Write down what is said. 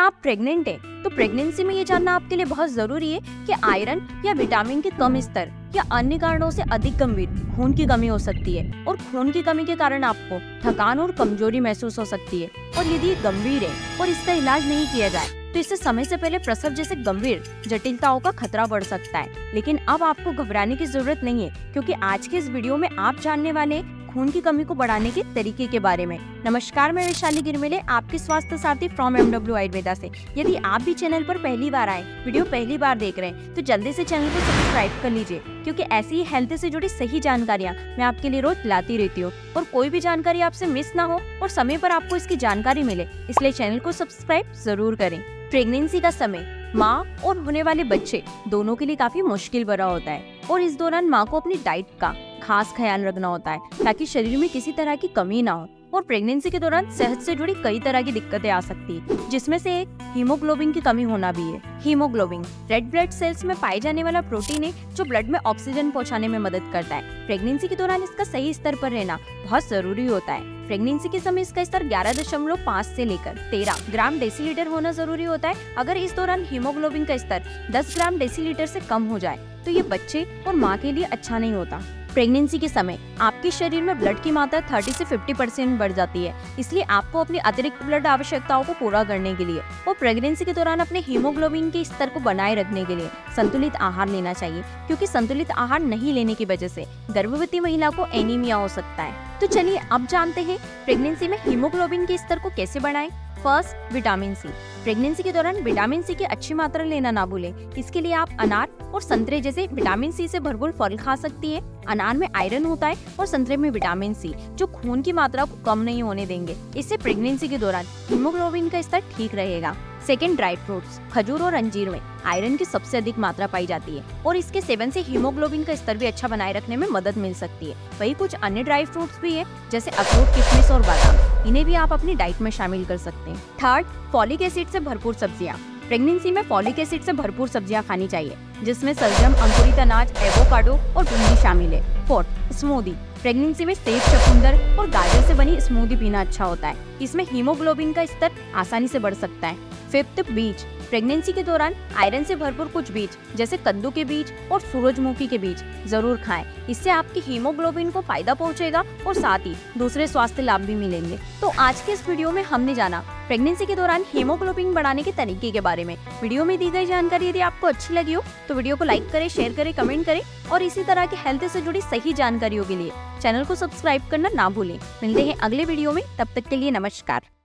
आप प्रेग्नेंट हैं, तो प्रेगनेंसी में ये जानना आपके लिए बहुत जरूरी है कि आयरन या विटामिन के कम स्तर या अन्य कारणों से अधिक गंभीर खून की कमी हो सकती है, और खून की कमी के कारण आपको थकान और कमजोरी महसूस हो सकती है। और यदि ये गंभीर है और इसका इलाज नहीं किया जाए तो इससे समय से पहले प्रसव जैसे गंभीर जटिलताओं का खतरा बढ़ सकता है। लेकिन अब आपको घबराने की जरूरत नहीं है, क्योंकि आज के इस वीडियो में आप जानने वाले खून की कमी को बढ़ाने के तरीके के बारे में। नमस्कार, मैं वैशाली गिरमिले, आपके स्वास्थ्य साथी फ्रॉम MW आयुर्वेदा से। यदि आप भी चैनल पर पहली बार आए, वीडियो पहली बार देख रहे हैं, तो जल्दी से चैनल को सब्सक्राइब कर लीजिए, क्योंकि ऐसी ही हेल्थ से जुड़ी सही जानकारियाँ मैं आपके लिए रोज लाती रहती हूँ। और कोई भी जानकारी आपसे मिस ना हो और समय पर आपको इसकी जानकारी मिले, इसलिए चैनल को सब्सक्राइब जरूर करें। प्रेगनेंसी का समय माँ और होने वाले बच्चे दोनों के लिए काफी मुश्किल भरा होता है, और इस दौरान माँ को अपनी डाइट का खास ख्याल रखना होता है ताकि शरीर में किसी तरह की कमी ना हो। और प्रेगनेंसी के दौरान सेहत से जुड़ी कई तरह की दिक्कतें आ सकती है, जिसमें से एक हीमोग्लोबिन की कमी होना भी है। हीमोग्लोबिन रेड ब्लड सेल्स में पाए जाने वाला प्रोटीन है जो ब्लड में ऑक्सीजन पहुंचाने में मदद करता है। प्रेगनेंसी के दौरान इसका सही स्तर पर रहना बहुत जरूरी होता है। प्रेगनेंसी के समय इसका स्तर 11.5 से लेकर 13 ग्राम डेसीलीटर होना जरूरी होता है। अगर इस दौरान हीमोग्लोबिन का स्तर 10 ग्राम डेसीलीटर से कम हो जाए तो ये बच्चे और माँ के लिए अच्छा नहीं होता। प्रेगनेंसी के समय आपके शरीर में ब्लड की मात्रा 30 से 50% बढ़ जाती है, इसलिए आपको अपनी अतिरिक्त ब्लड आवश्यकताओं को पूरा करने के लिए और प्रेगनेंसी के दौरान अपने हीमोग्लोबिन के स्तर को बनाए रखने के लिए संतुलित आहार लेना चाहिए, क्योंकि संतुलित आहार नहीं लेने की वजह से गर्भवती महिला को एनीमिया हो सकता है। तो चलिए अब जानते हैं प्रेगनेंसी में हीमोग्लोबिन के स्तर को कैसे बढ़ाएं। First, vitamin C. प्रेगनेंसी के दौरान विटामिन सी की अच्छी मात्रा लेना ना भूलें। इसके लिए आप अनार और संतरे जैसे विटामिन सी से भरपूर फल खा सकती है। अनार में आयरन होता है और संतरे में विटामिन सी, जो खून की मात्रा को कम नहीं होने देंगे। इससे प्रेगनेंसी के दौरान हीमोग्लोबिन का स्तर ठीक रहेगा। Second, dry fruits. खजूर और अंजीर में आयरन की सबसे अधिक मात्रा पाई जाती है, और इसके सेवन से हीमोग्लोबिन का स्तर भी अच्छा बनाए रखने में मदद मिल सकती है। वही कुछ अन्य ड्राई फ्रूट्स भी है जैसे अखरोट, किशमिश और बादाम। इन्हें भी आप अपनी डाइट में शामिल कर सकते हैं। थर्ड, फॉलिक एसिड से भरपूर सब्जियां। प्रेगनेंसी में फॉलिक एसिड से भरपूर सब्जियां खानी चाहिए, जिसमें सलजम, अंकुरित अनाज, एवोकाडो और भिंडी शामिल है। Fourth, smoothie. प्रेगनेंसी में सेब, चुकंदर और गाजर से बनी स्मूदी पीना अच्छा होता है। इसमें हीमोग्लोबिन का स्तर आसानी से बढ़ सकता है। फिफ्थ, बीज। प्रेगनेंसी के दौरान आयरन से भरपूर कुछ बीज जैसे कद्दू के बीज और सूरजमुखी के बीज जरूर खाएं। इससे आपकी हीमोग्लोबिन को फायदा पहुंचेगा और साथ ही दूसरे स्वास्थ्य लाभ भी मिलेंगे। तो आज के इस वीडियो में हमने जाना प्रेगनेंसी के दौरान हीमोग्लोबिन बढ़ाने के तरीके के बारे में। वीडियो में दी गई जानकारी यदि आपको अच्छी लगी हो तो वीडियो को लाइक करें, शेयर करें, कमेंट करें, और इसी तरह की हेल्थ से जुड़ी सही जानकारियों के लिए चैनल को सब्सक्राइब करना ना भूलें। मिलते हैं अगले वीडियो में, तब तक के लिए नमस्कार।